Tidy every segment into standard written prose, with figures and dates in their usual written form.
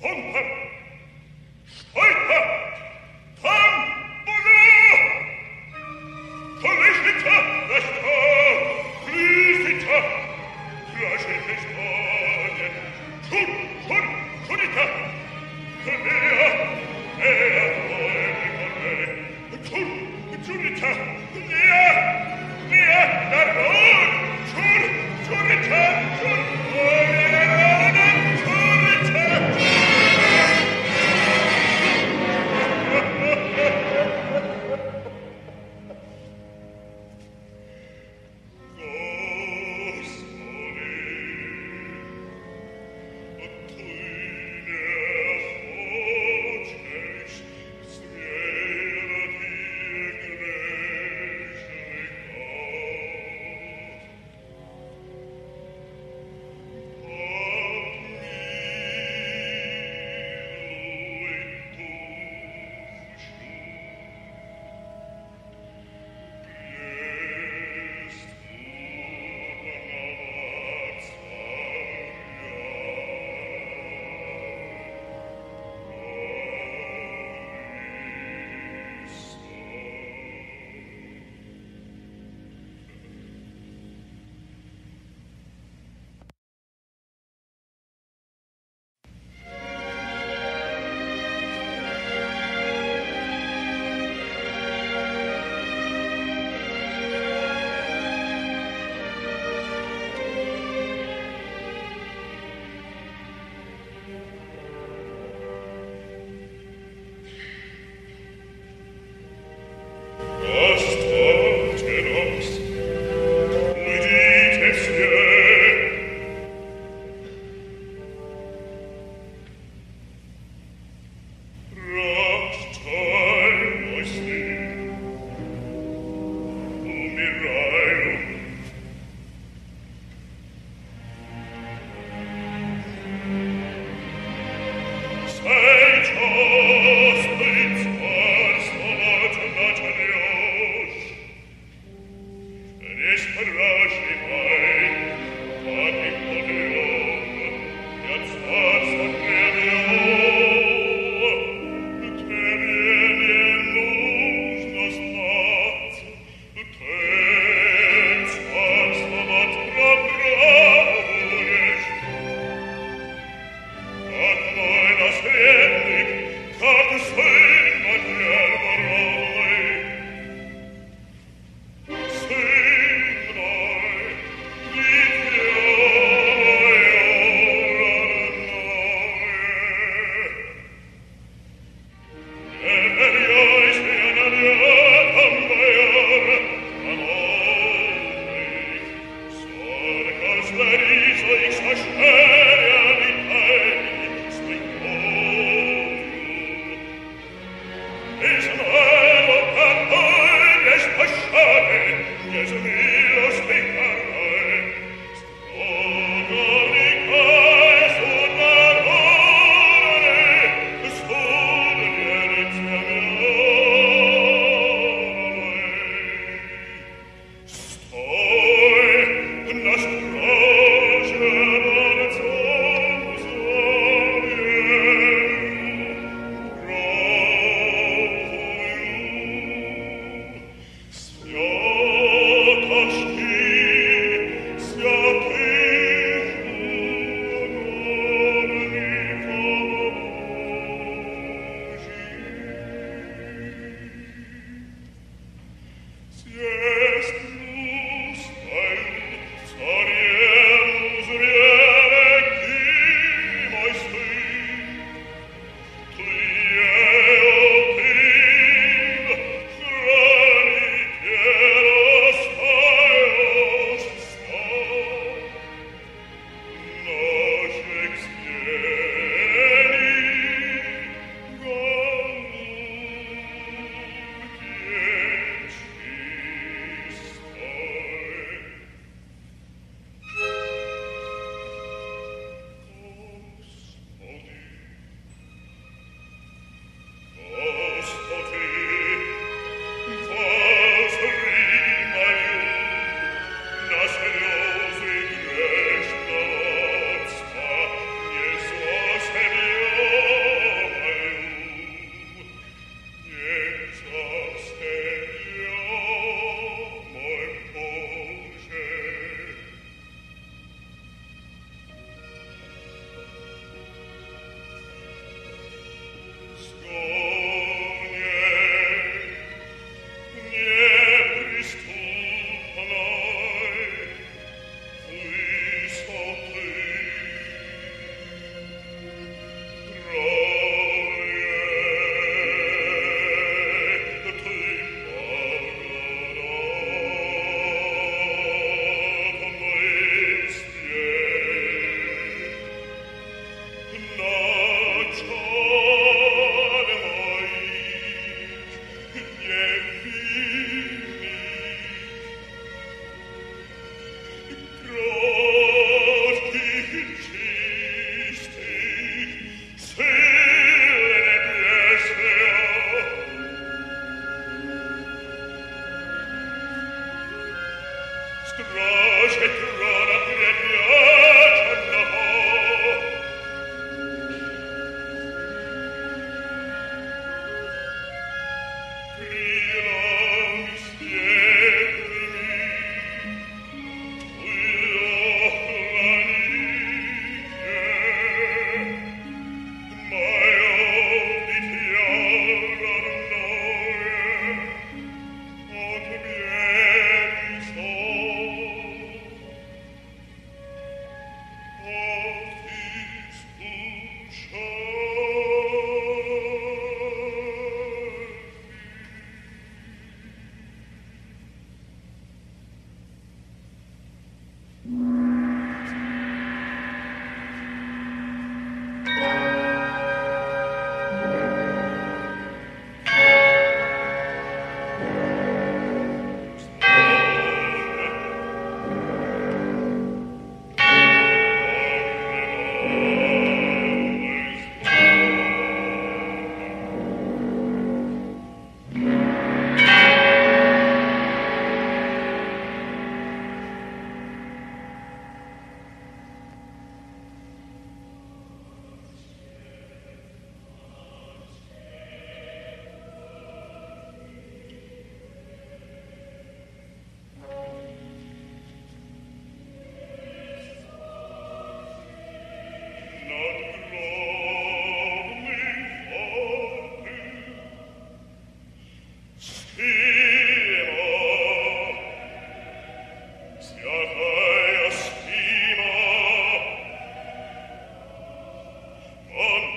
Turn it up!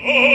Oh!